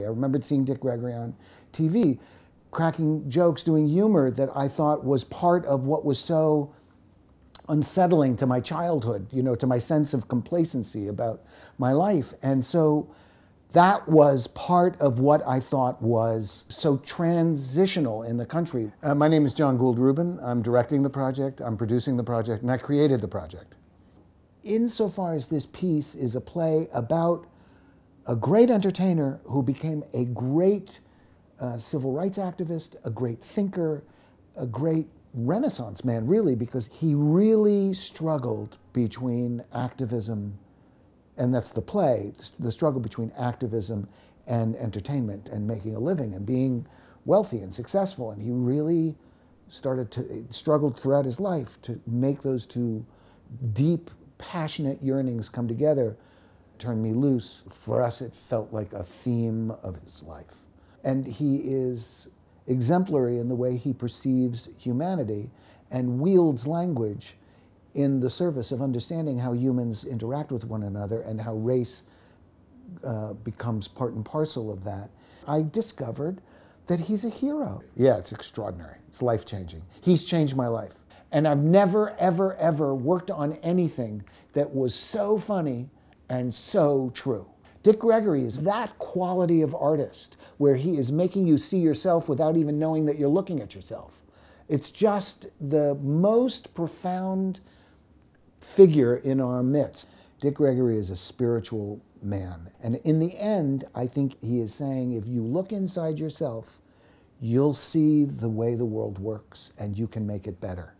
I remembered seeing Dick Gregory on TV, cracking jokes, doing humor that I thought was part of what was so unsettling to my childhood, you know, to my sense of complacency about my life. And so that was part of what I thought was so transitional in the country. My name is John Gould Rubin. I'm directing the project, I'm producing the project, and I created the project. Insofar as this piece is a play about a great entertainer who became a great civil rights activist, a great thinker, a great Renaissance man, really, because he really struggled between activism, and that's the play, the struggle between activism and entertainment and making a living and being wealthy and successful. And he really struggled throughout his life to make those two deep, passionate yearnings come together. Turn Me Loose, for us, it felt like a theme of his life. And he is exemplary in the way he perceives humanity and wields language in the service of understanding how humans interact with one another and how race becomes part and parcel of that. I discovered that he's a hero. Yeah, it's extraordinary. It's life-changing. He's changed my life. And I've never, ever, ever worked on anything that was so funny and so true. Dick Gregory is that quality of artist where he is making you see yourself without even knowing that you're looking at yourself. It's just the most profound figure in our midst. Dick Gregory is a spiritual man. And in the end, I think he is saying, if you look inside yourself, you'll see the way the world works and you can make it better.